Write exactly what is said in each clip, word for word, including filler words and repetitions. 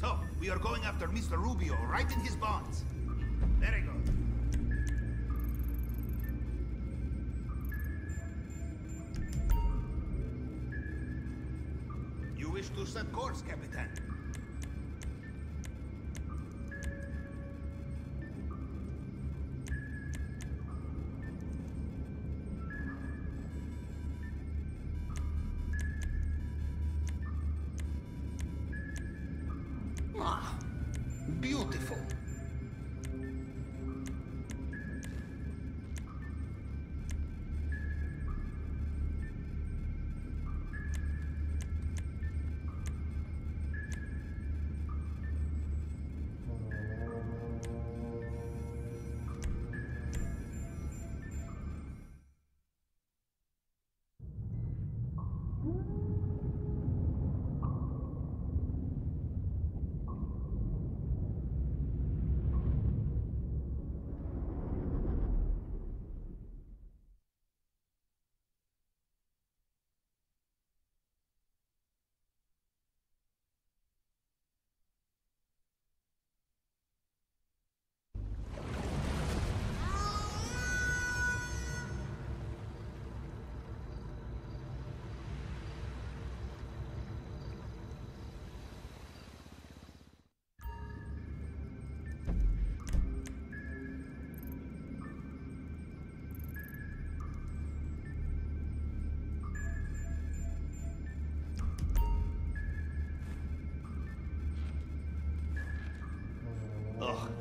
So, we are going after Mister Rubio, right in his bonds. Very good. To set course, Captain. Ah, beautiful.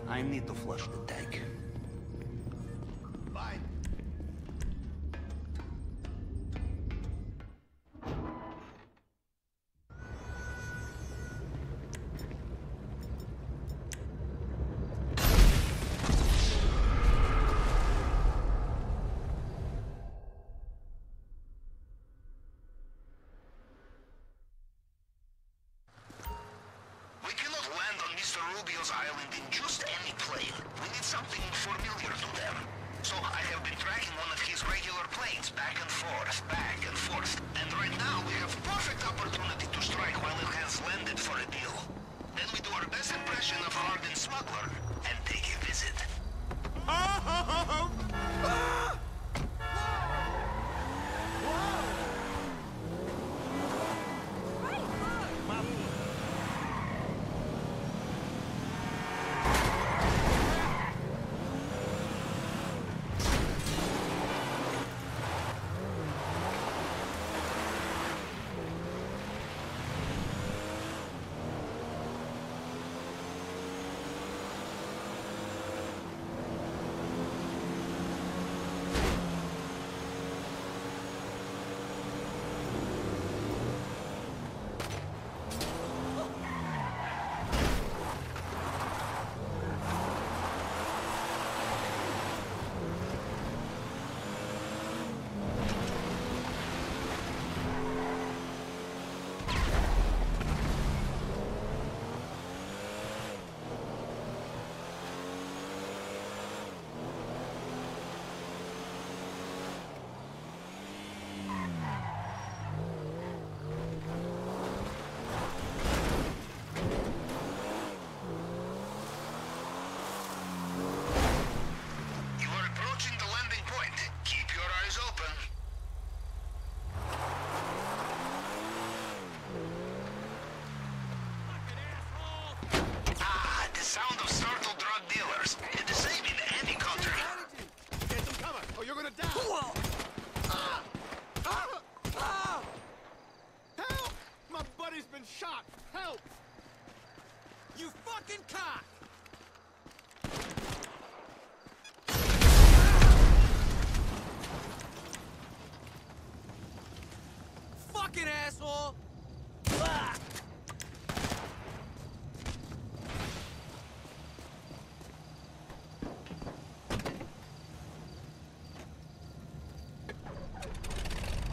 I need to flush the tank. Bye. Asshole! Ah!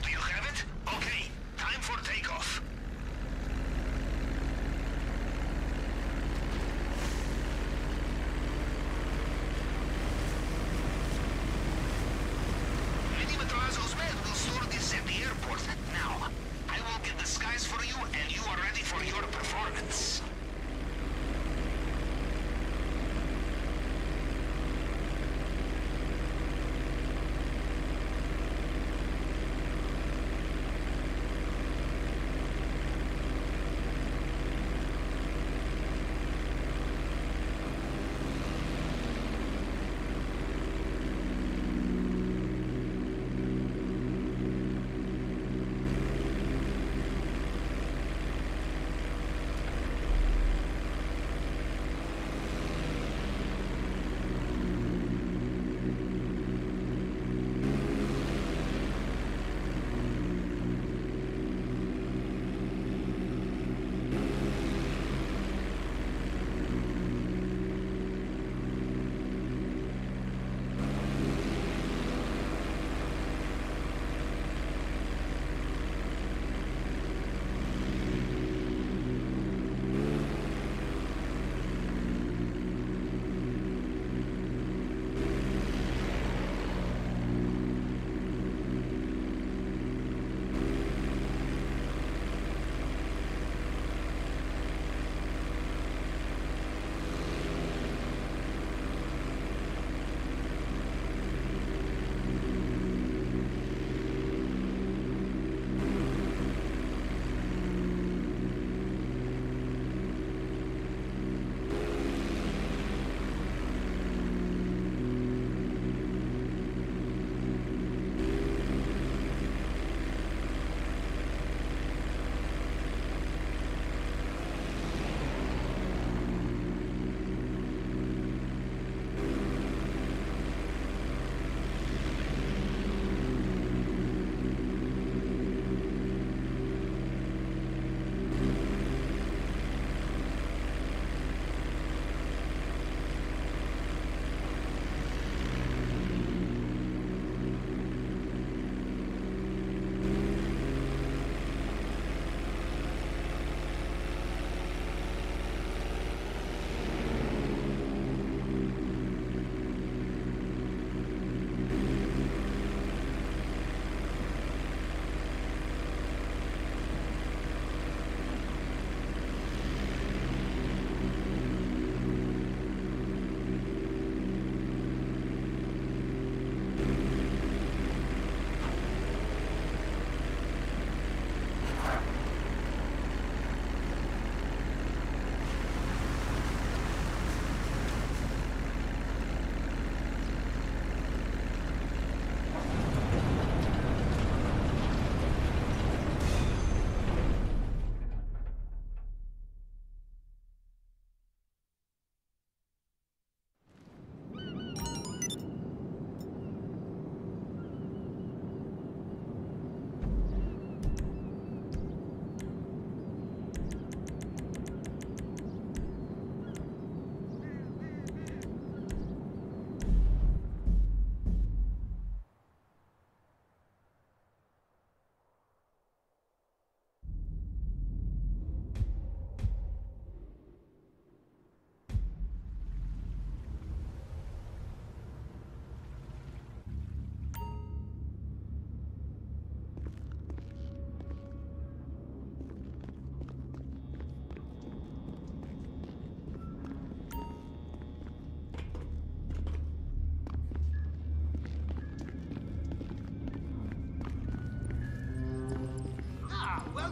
Do you have it? Okay, time for takeoff.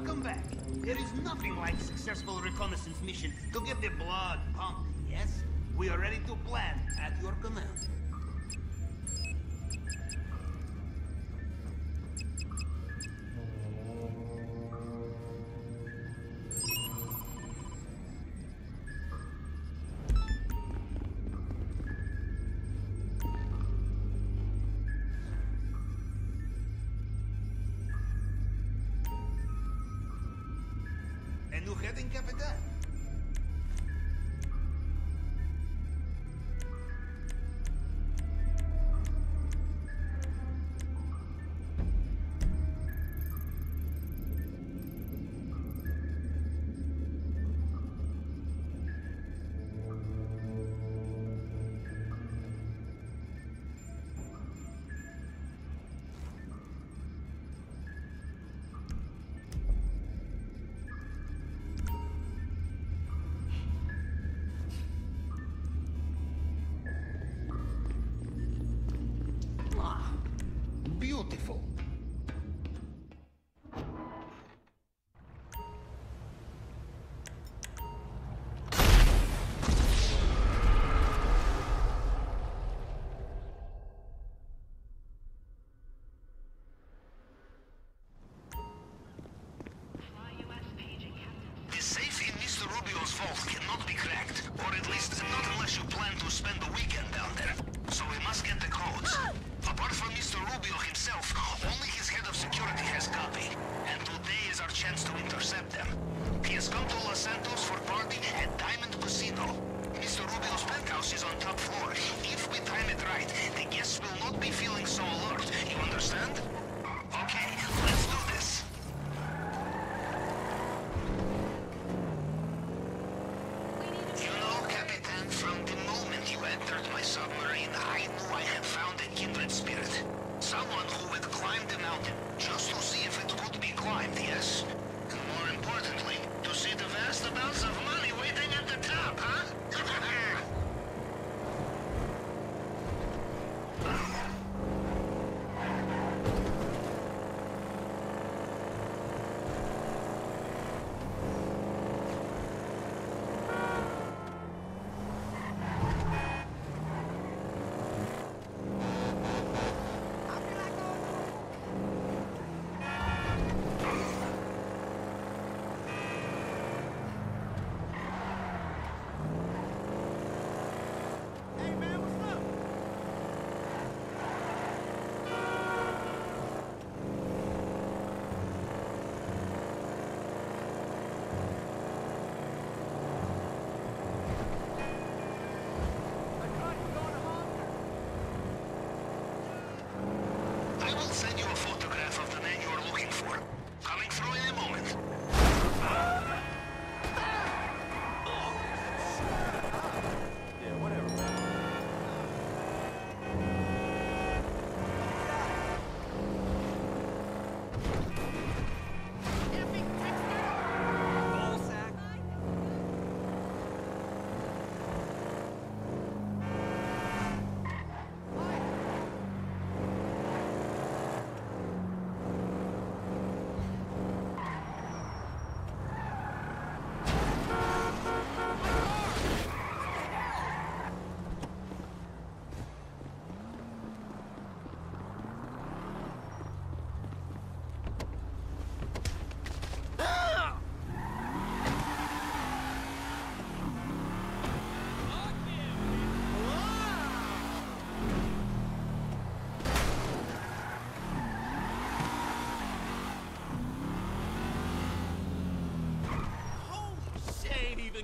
Welcome back. There is nothing like successful reconnaissance mission to get the blood pumped, yes? We are ready to plan at your command.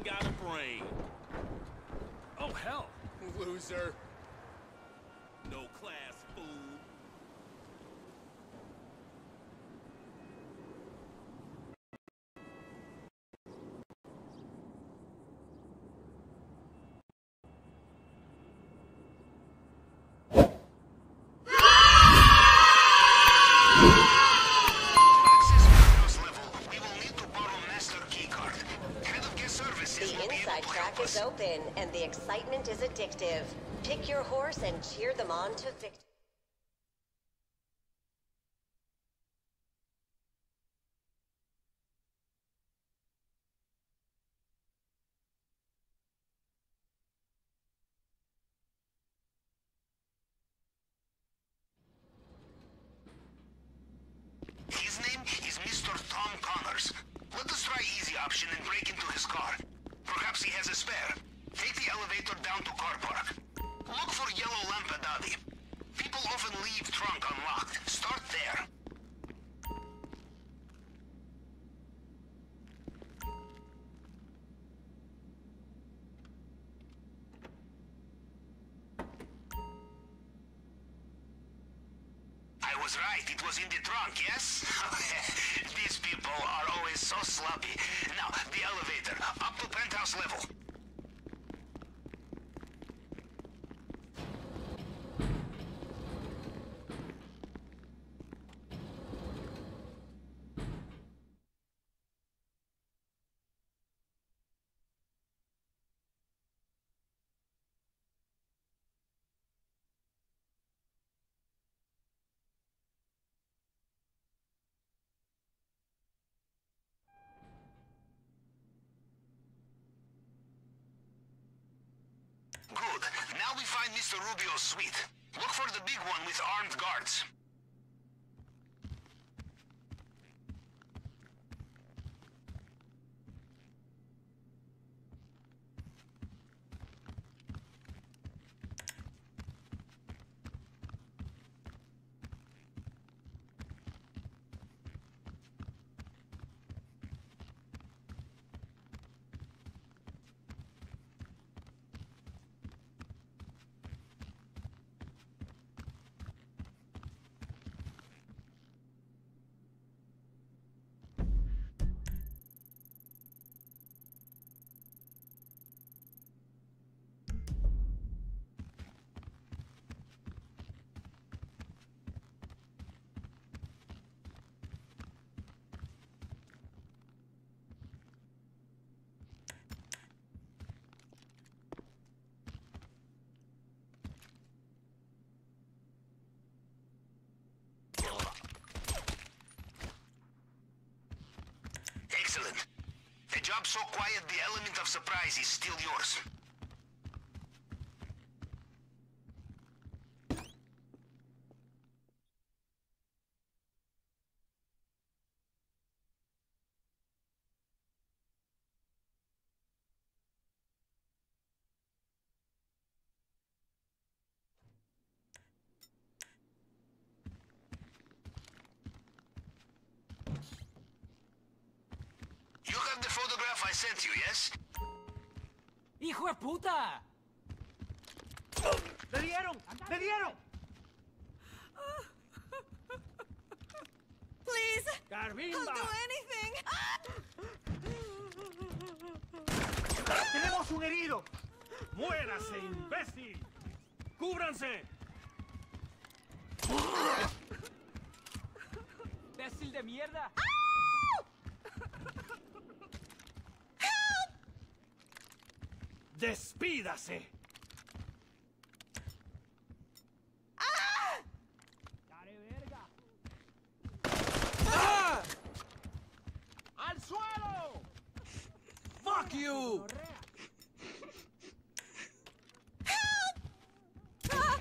Got a brain. Oh, hell. Loser. No class, fool. Open and the excitement is addictive. Pick your horse and cheer them on to victory. was right. It was in the trunk, yes? These people are always so sloppy. Now, the elevator, up to penthouse level. Good. Now we find Mister Rubio's suite. Look for the big one with armed guards. Excellent. A job so quiet, the element of surprise is still yours. I sent you, yes? ¡Hijo de puta! ¡Le dieron! ¡Le dieron! Please! ¡Carmimba! I'll do anything! ¡Tenemos un herido! ¡Muérase, imbécil! ¡Cúbranse! ¡Imbécil de mierda! ¡Despídase! ¡Ah! ¡Dale, verga! ¡Ah! ¡Al suelo! ¡Fuck you! ¡Help! ¡Ah! ¡Ah!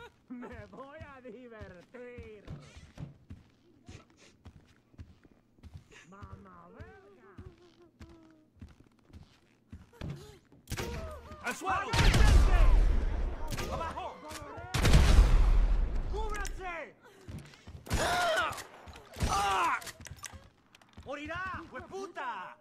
¡Ah! ¡Me voy a divertir! ¡Al suelo! ¡Abajo! ¡Cúbranse! ¡Ah! ¡Ah! ¡Morirá, hueputa!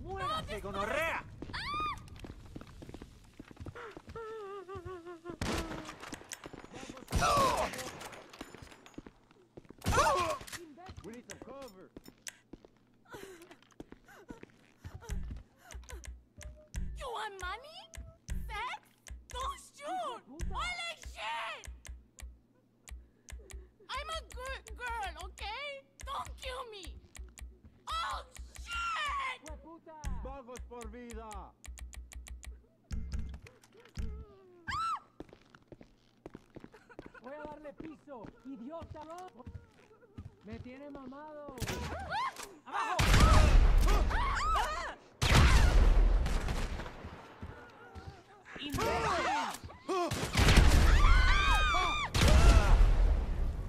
¡Muérate, gonorrea! ¡No! good girl, okay? Don't kill me! Oh, shit! ¡Hueputa! ¡Vagos por vida! Voy a darle piso, idiota, ¿no? Me tiene mamado. ¡Abajo!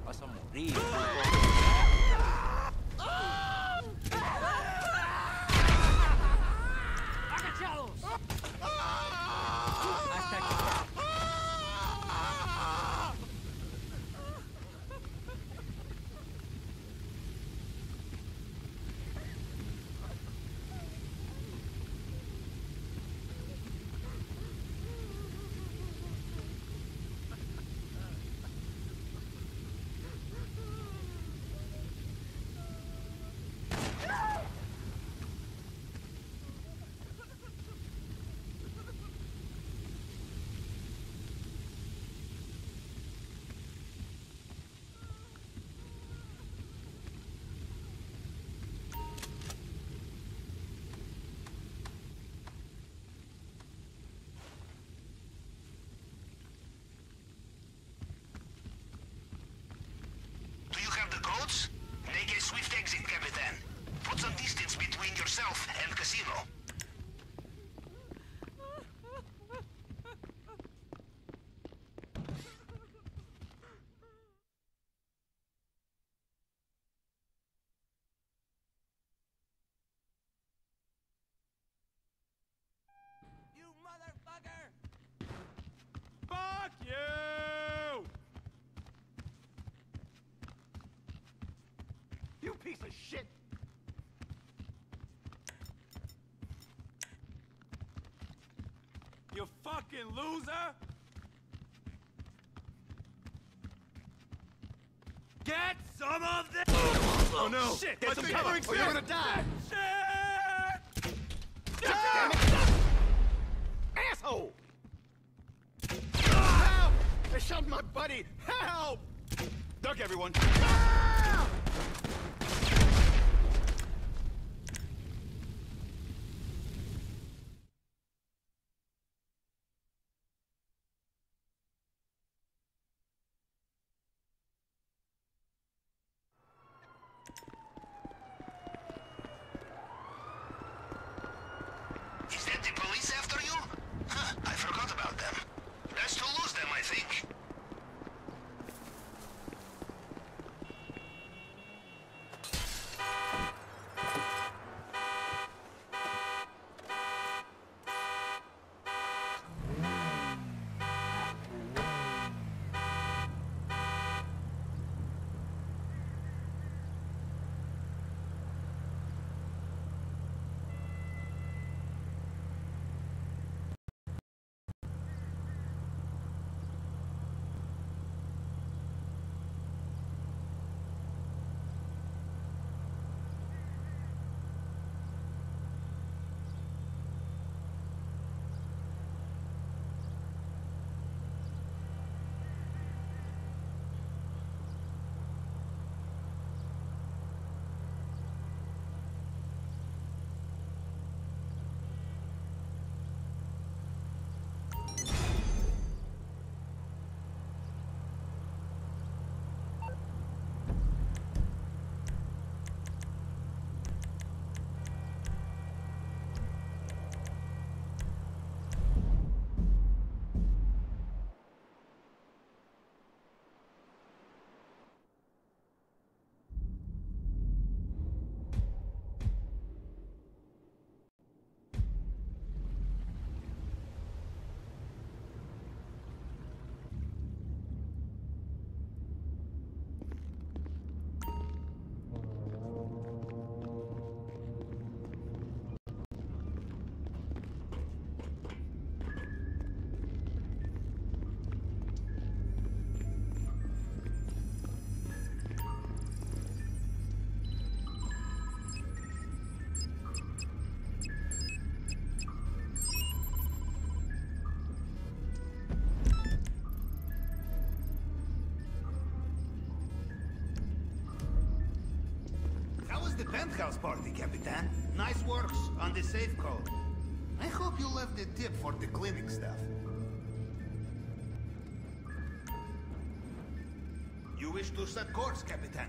Vas a morir. ¡Agachados! Hasta aquí. Make a swift exit, Capitan. Put some distance between yourself and casino. You motherfucker! Fuck you! Piece of shit! You fucking loser! Get some of this! Oh no! Shit! Get some cover! Or you're gonna die! Shit! Shit! Damn it. Asshole! Help! They shot my buddy! Help! Duck, everyone! Ah! the penthouse party, Capitan. Nice works on the safe code. I hope you left the tip for the clinic stuff. You wish to set course, Capitan?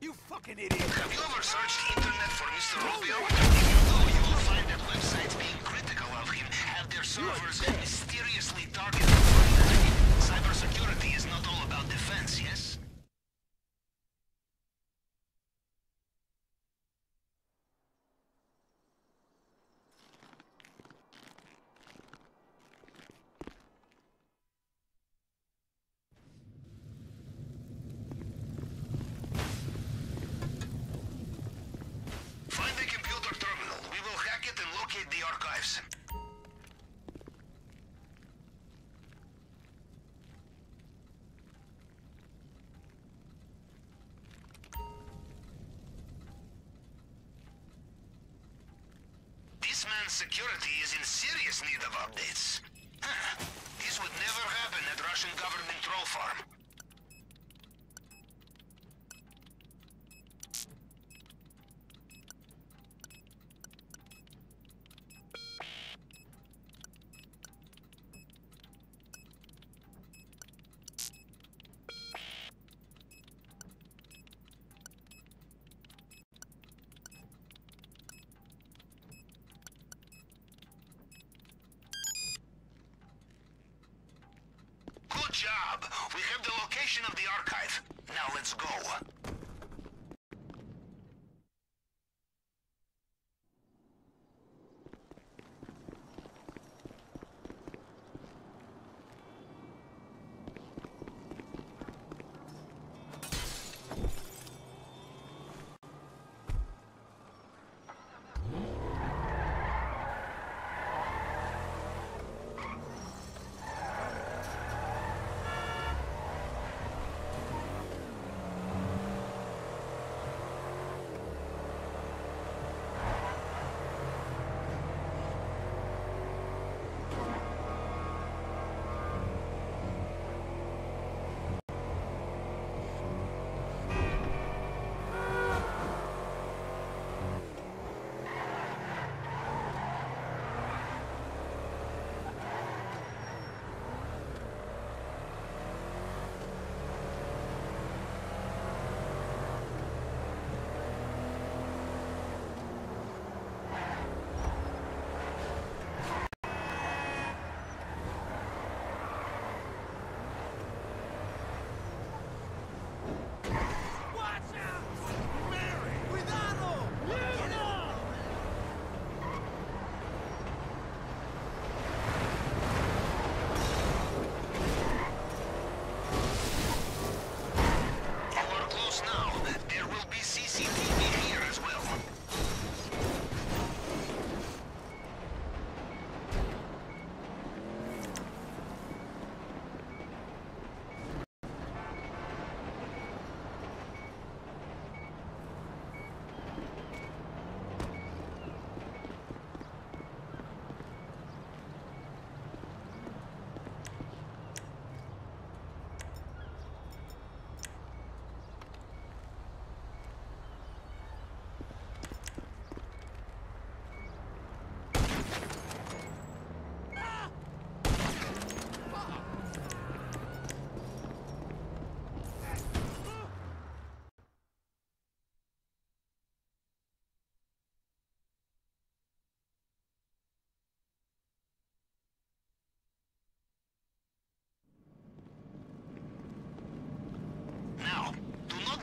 You fucking idiot! Have you ever searched the internet for Mister Rubio? If you do, you will find that websites being critical of him have their servers mysteriously targeted for him. Cybersecurity is not all about defense, yes? security is in serious need of updates. Huh. This would never happen at Russian government troll farm. Job. We have the location of the archive. Now let's go.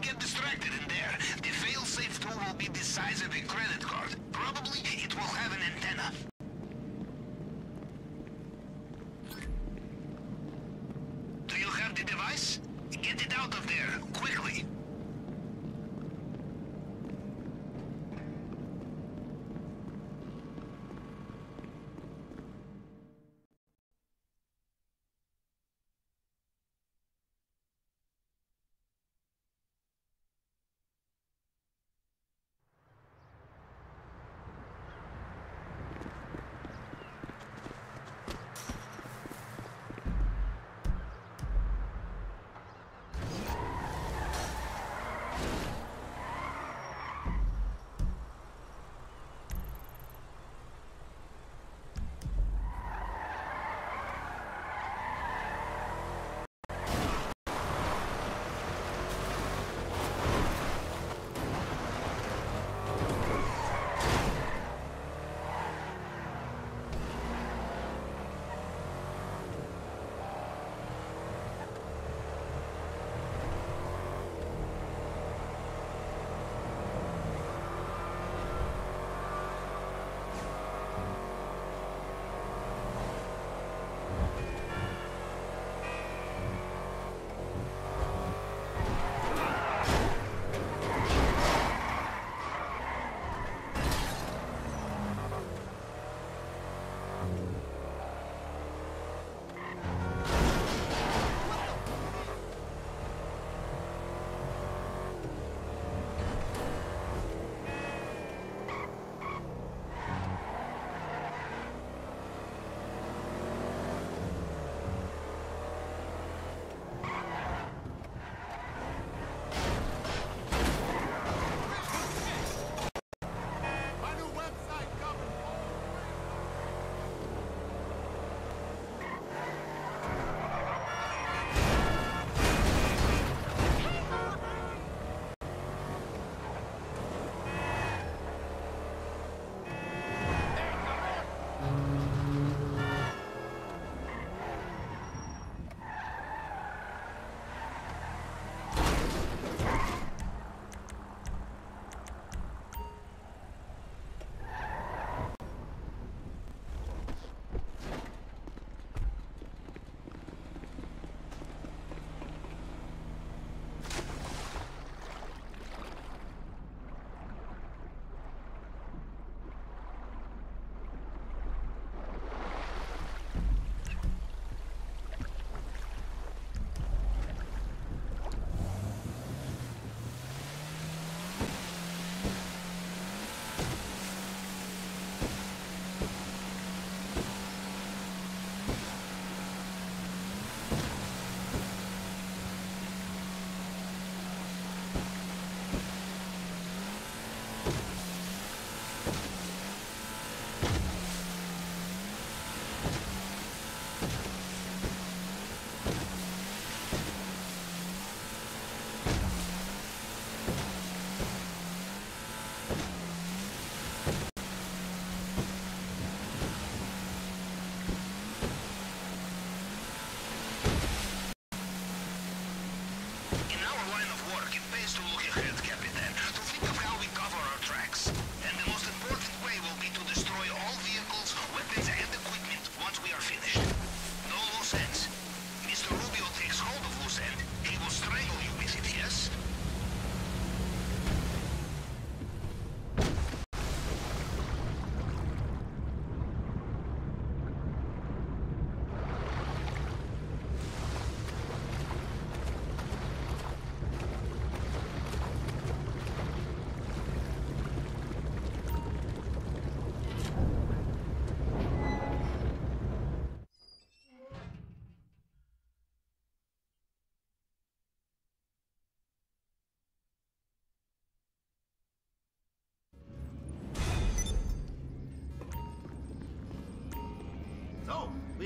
Get distracted in there. The fail-safe tool will be the size of a credit card. Probably it will have an antenna. Do you have the device? Get it out of there, quickly.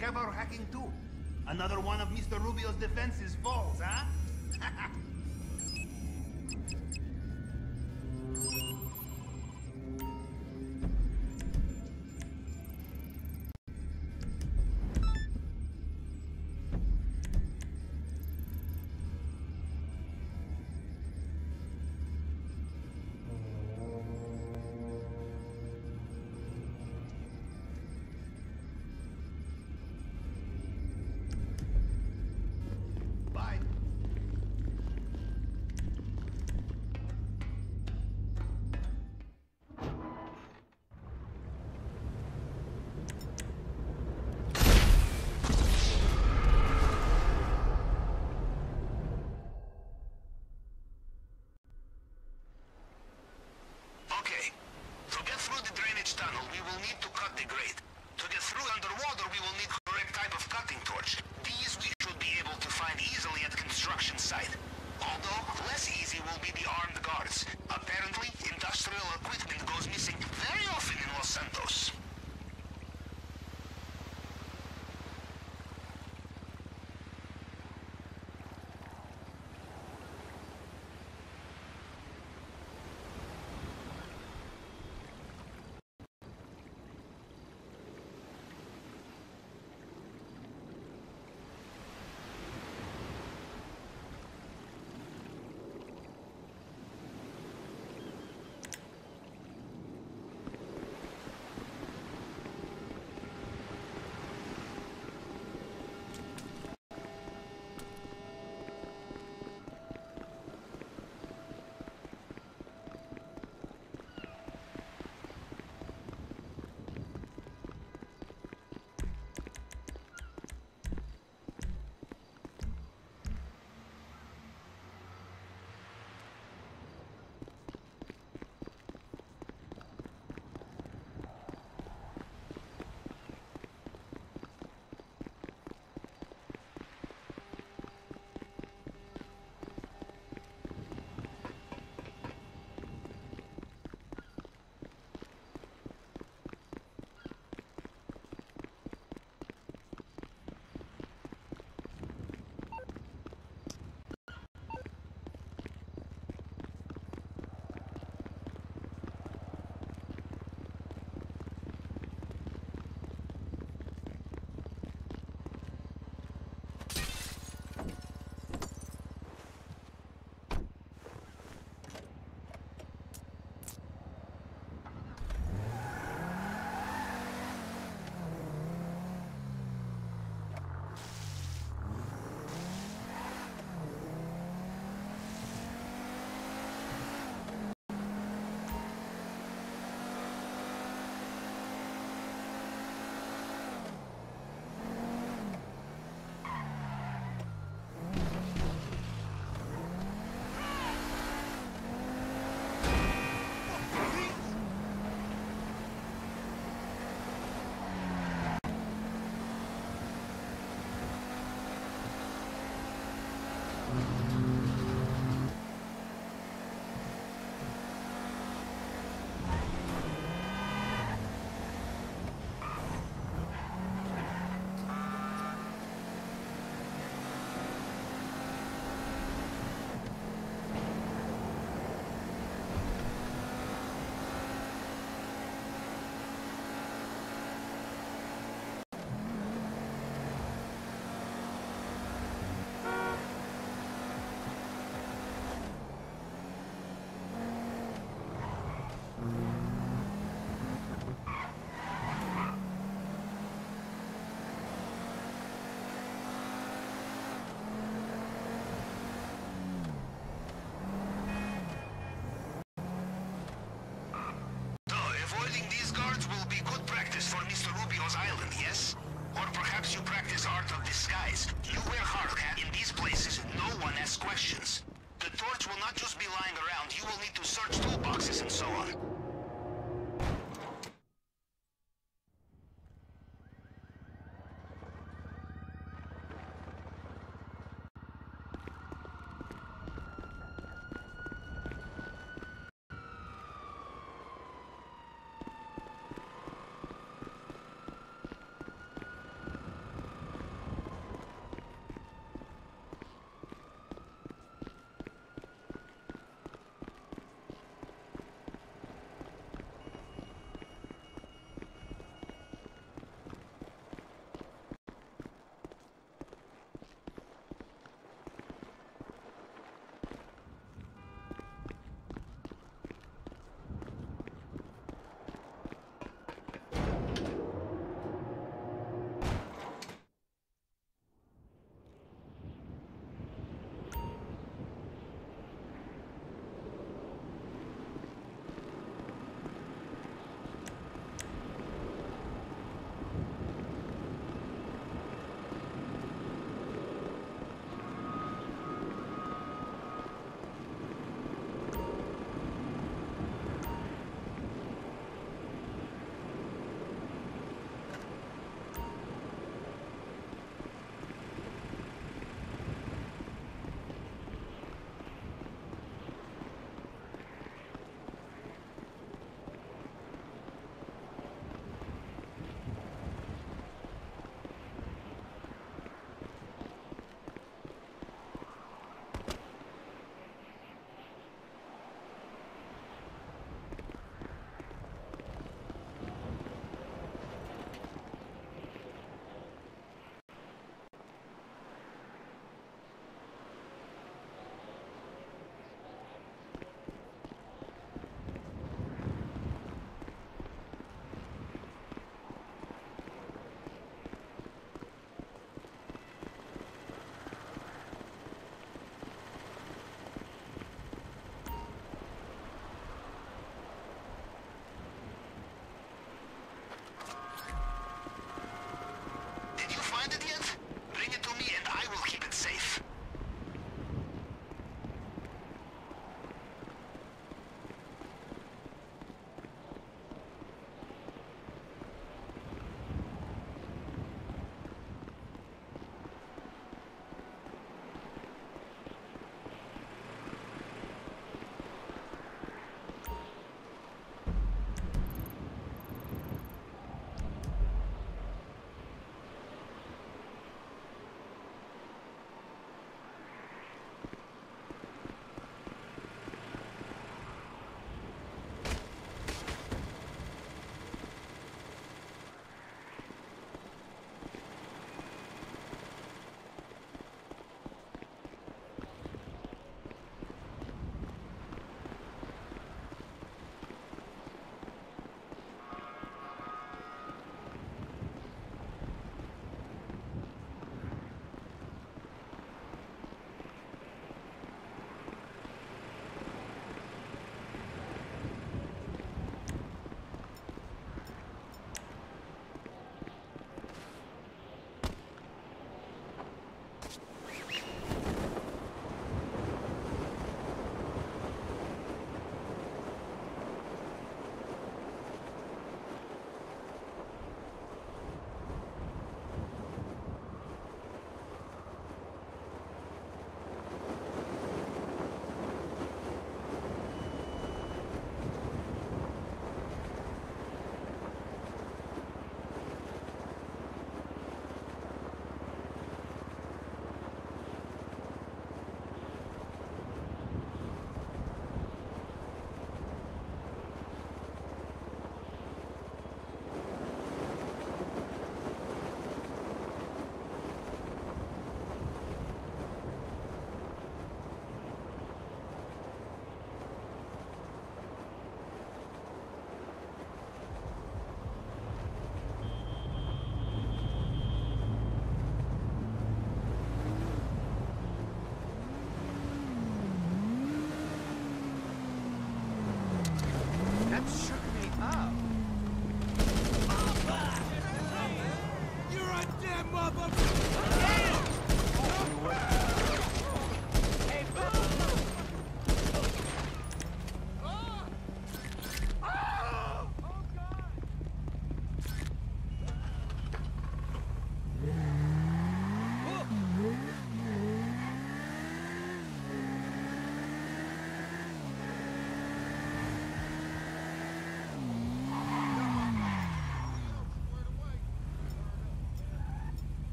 have our hacking too. Another one of Mister Rubio's defenses falls, huh?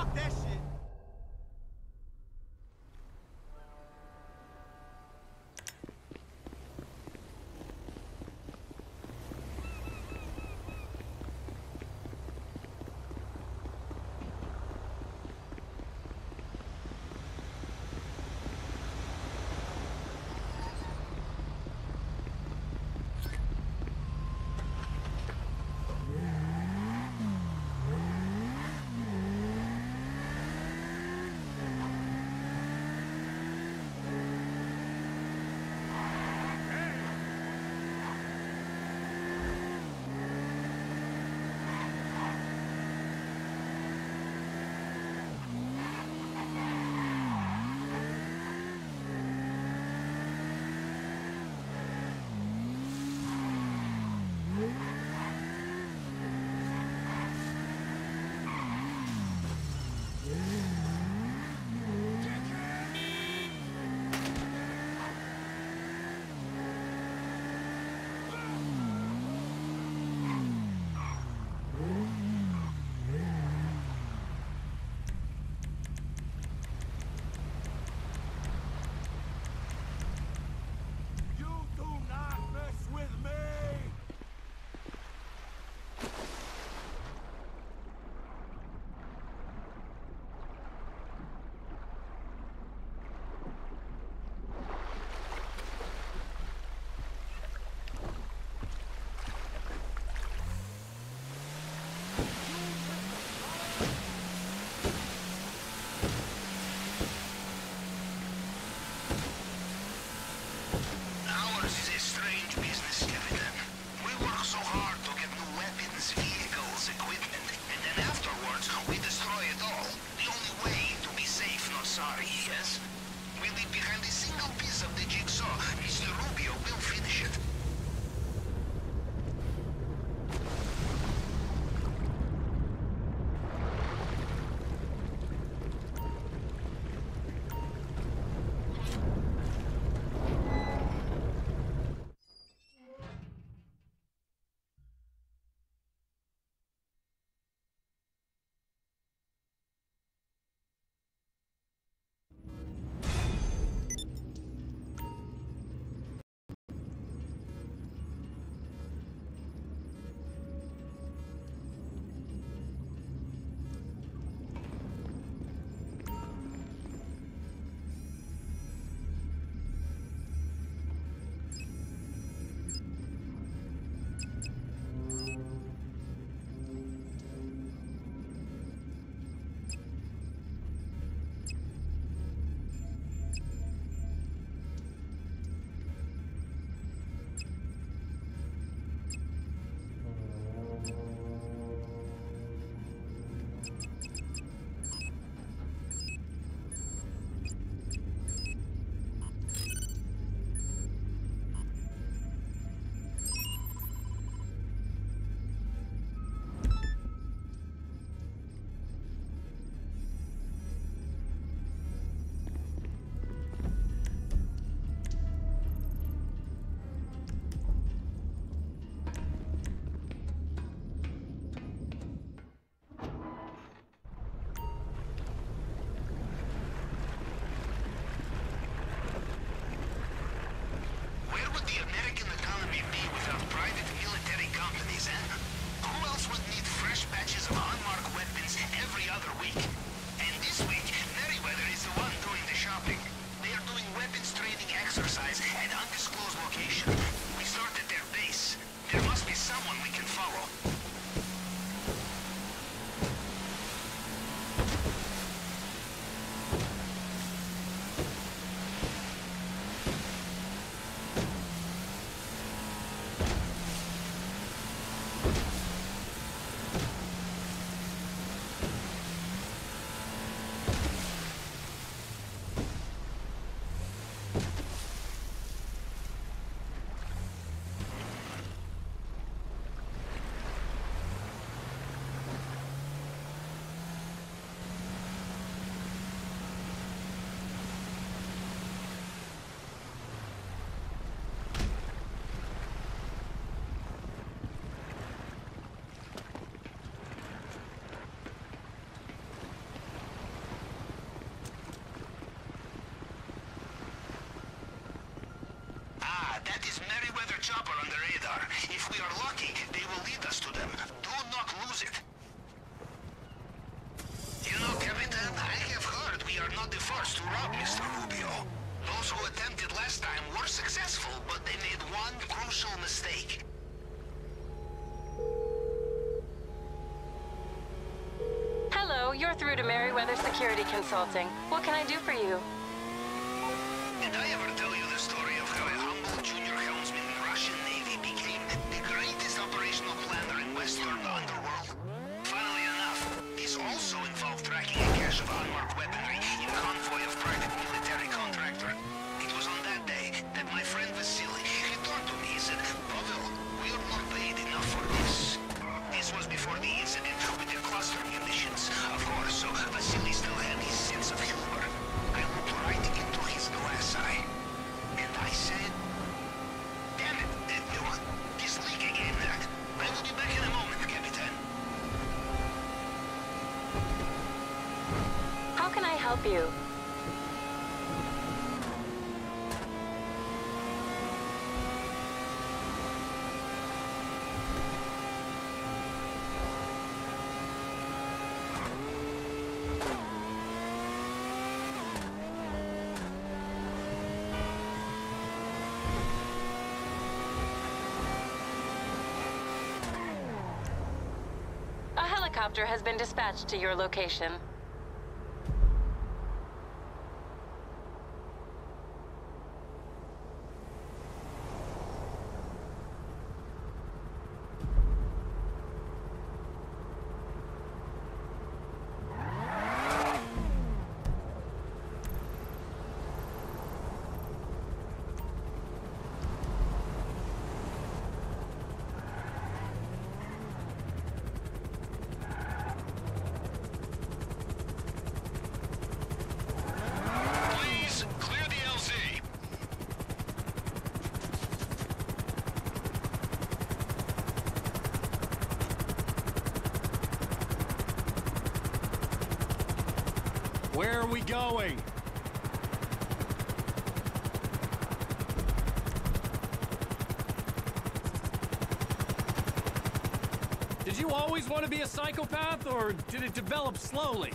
Fuck that shit. not the first to rob Mister Rubio. Those who attempted last time were successful, but they made one crucial mistake. Hello, you're through to Merryweather Security Consulting. What can I do for you? Did I ever tell you the story of how a humble junior helmsman in Russian Navy became the greatest operational planner in Western underworld? Funnily enough, this also involved tracking a cache of unmarked weaponry in convoy of private military contractor. It was on that day that my friend Vasily, he turned to me and said, "Pavel, we are not paid enough for this." This was before the incident with the cluster munitions, of course, so Vasily still had his sense of humor. I looked right into his glass eye, and I said, "Damn it, this leak again. I will be back in a moment, Captain." How can I help you? The helicopter has been dispatched to your location. Where are we going? Did you always want to be a psychopath, or did it develop slowly?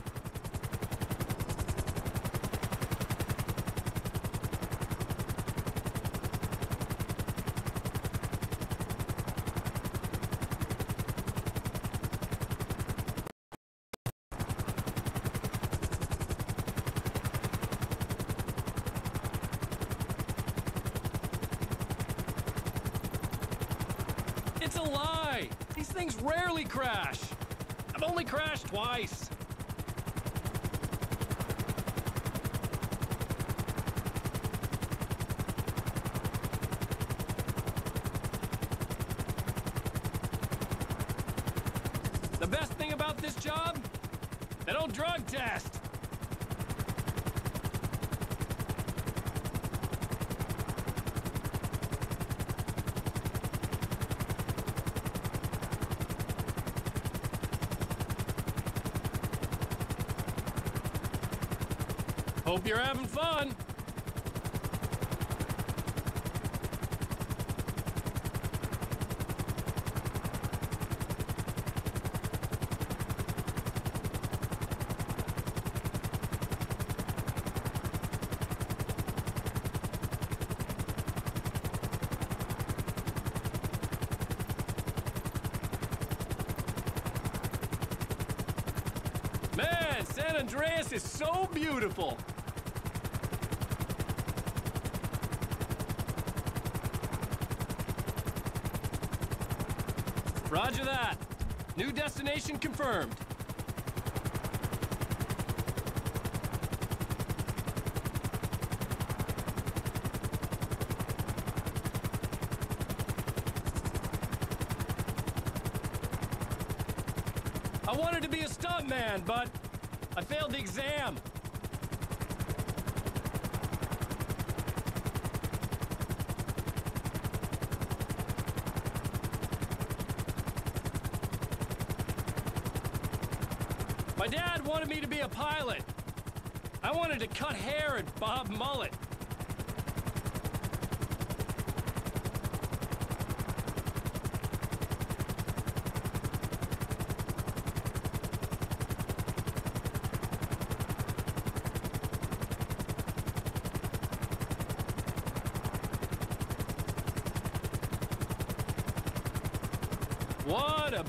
It's a lie! These things rarely crash! I've only crashed twice! The best thing about this job? They don't drug test! Hope you're having fun! Man, San Andreas is so beautiful! Roger that. New destination confirmed. I wanted to be a stuntman, but I failed the exam. My dad wanted me to be a pilot. I wanted to cut hair and bob mullet.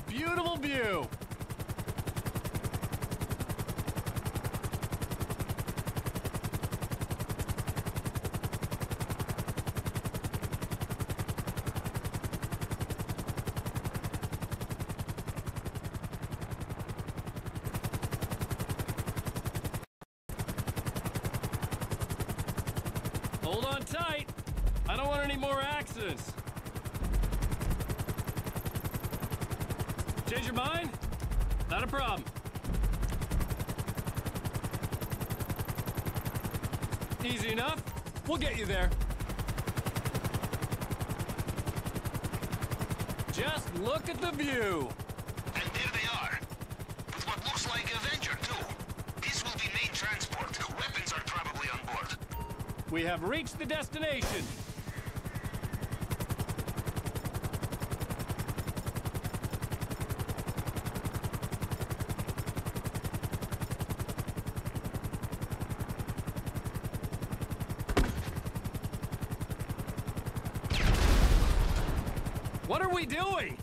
beautiful view. Hold on tight. I don't want any more accidents. Change your mind? Not a problem. Easy enough. We'll get you there. Just look at the view. And there they are. With what looks like Avenger too. This will be main transport. Weapons are probably on board. We have reached the destination. What are we doing?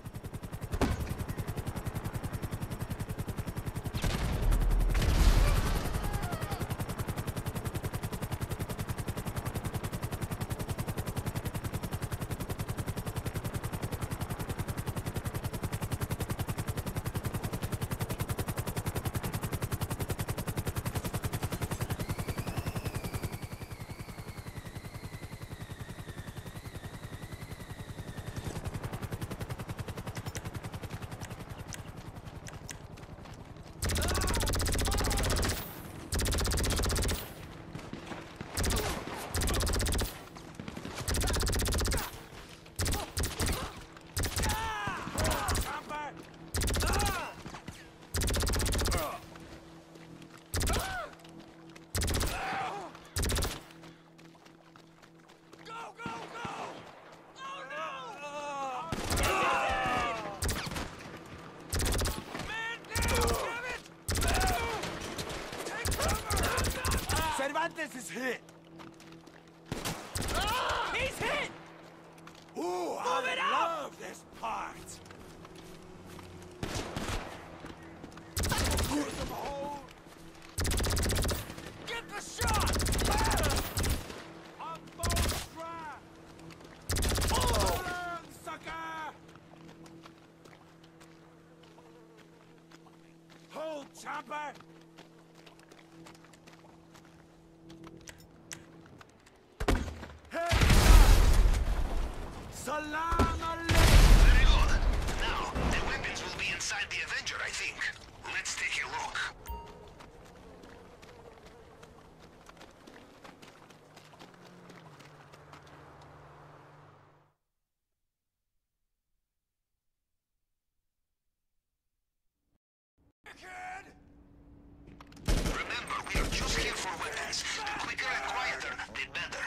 This is hit. Ah! He's hit. Ooh, Move I it love up. This part. Get the shot. I'm both trapped. Oh, sucker! Hold, chopper. Salam alaikum! Very good. Now, the weapons will be inside the Avenger, I think. Let's take a look. Remember, we are just here for weapons. The quicker and quieter, the better.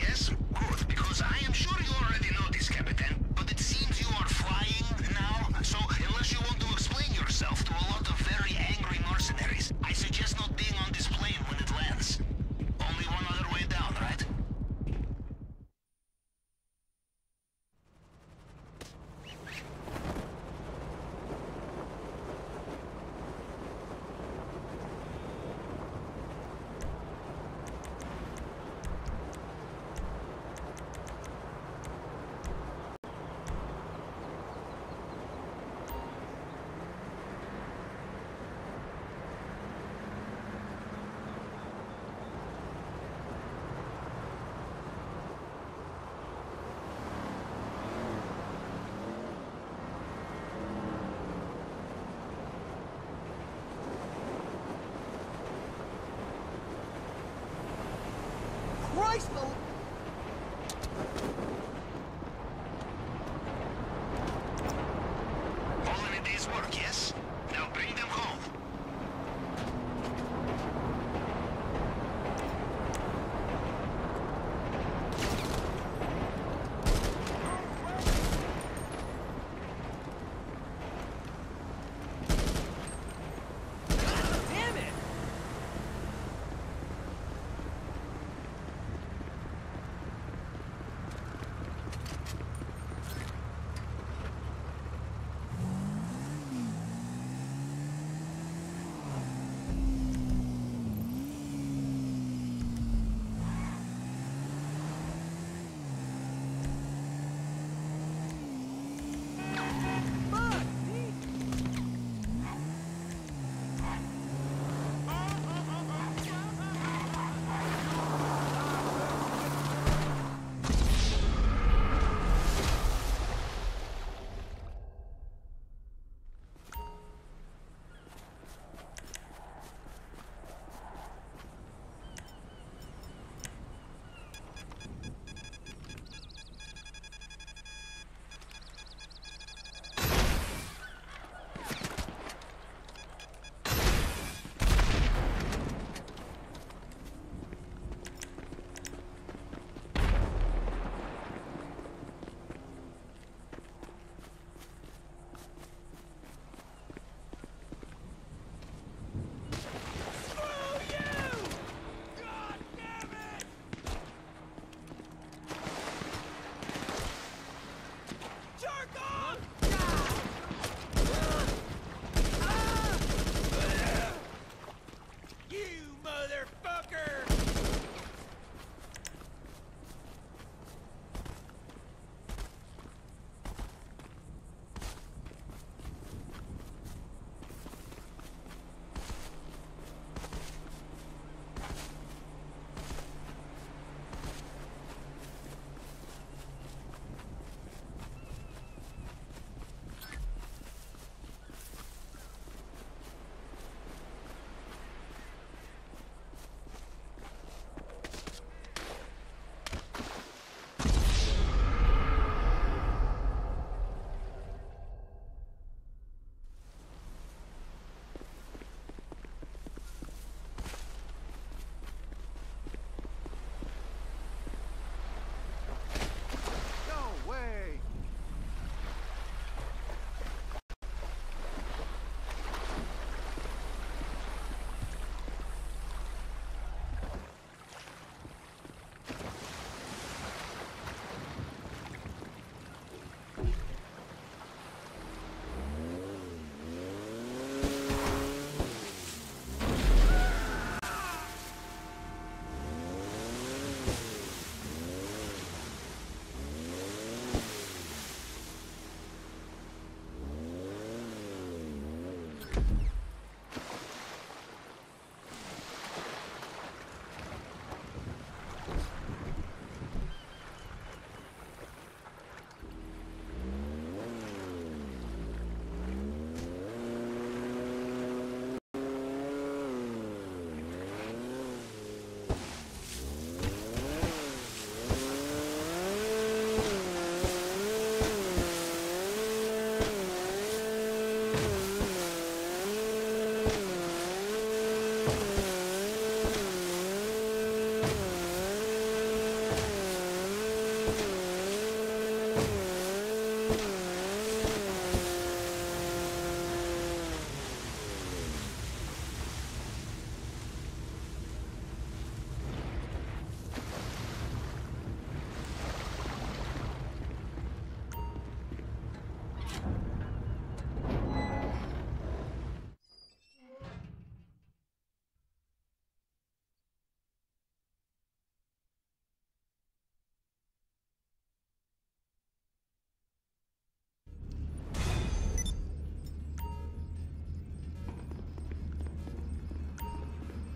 Yes, good, because I am sure you already know this, Captain, but it seems you are flying now, so unless you want to explain yourself to a lot of very angry mercenaries, I suggest not being on this plane when it lands. Only one other way down, right? pistol. All in a day's work, yes? Now bring them home.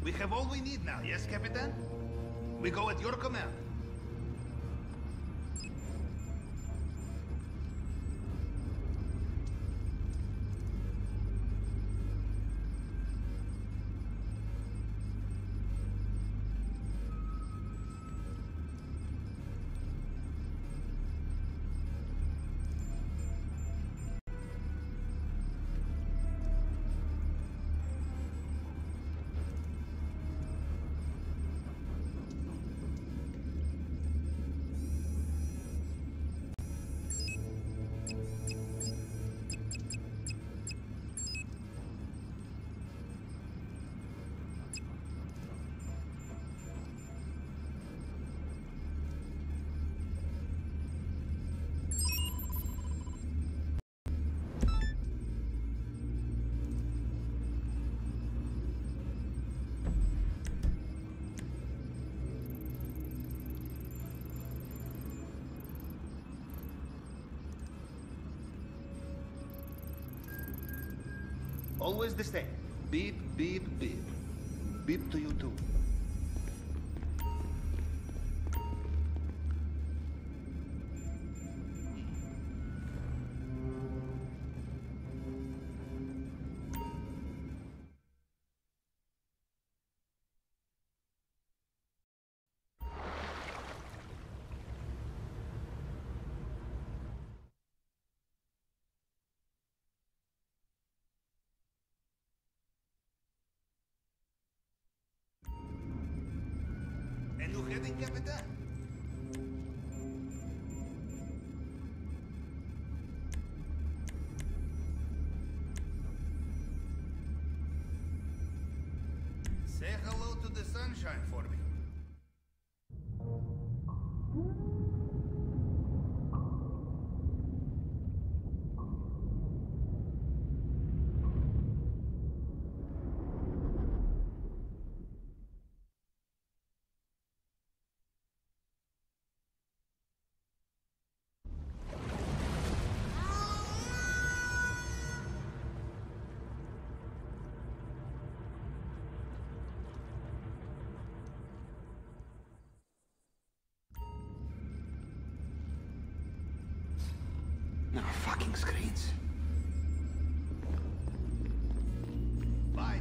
We have all we need now, yes, Captain? We go at your command. Always the same. Beep, beep, beep. Beep to you too. Say hello to the sunshine for me. Fucking screens. Bye.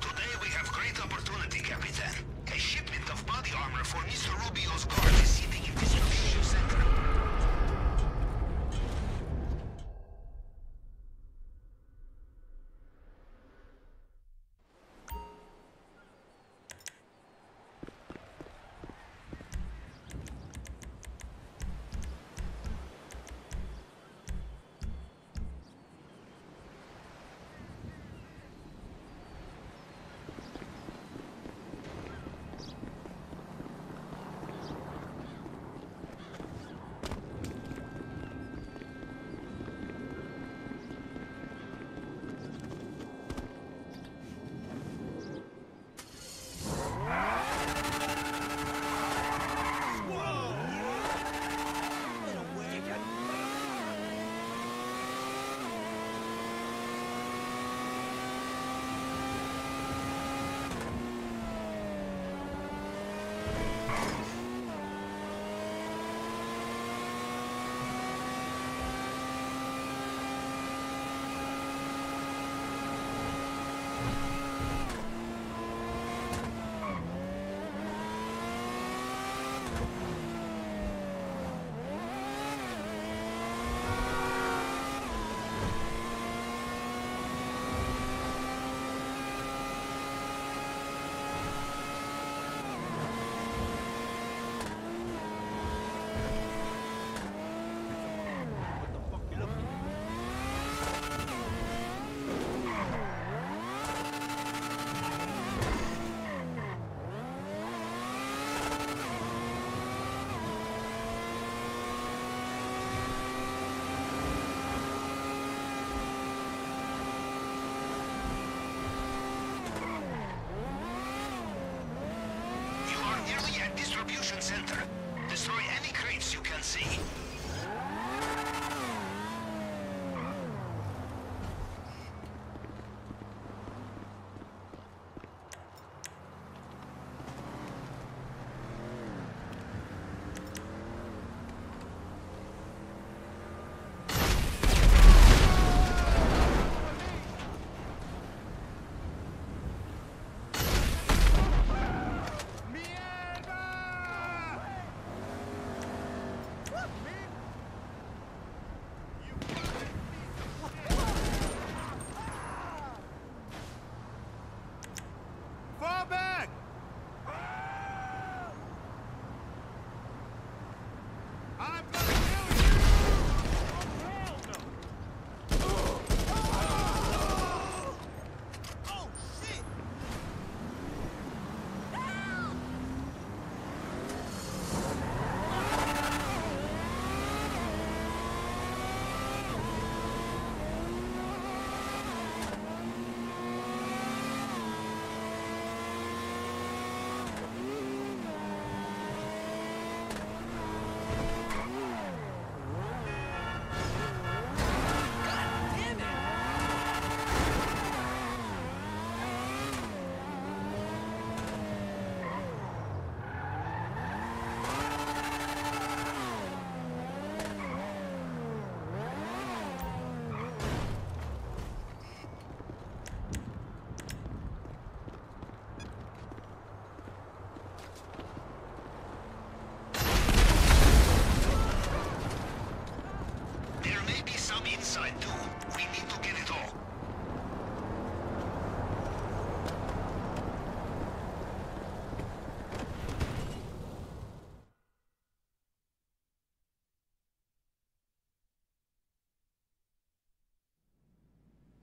Today we have great opportunity, Capitan. A shipment of body armor for Mister Rubio's guard is sitting in this distribution center.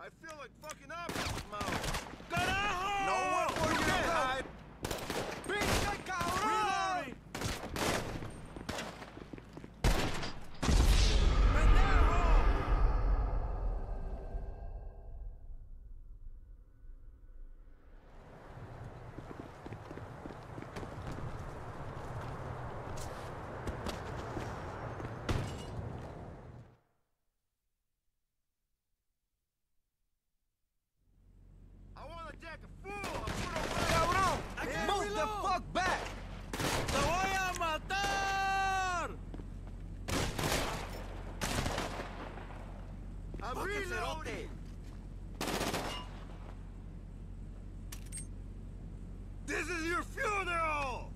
I feel like fucking up. ¡Carajo! No, ¿por qué? ¡Pinche cabrón! ¡Cabrón! ¡Move the fuck back! ¡Te voy a matar! ¡Abrílote! ¡This is your funeral!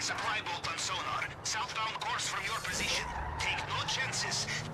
Supply boat on sonar. Southbound course from your position. Take no chances.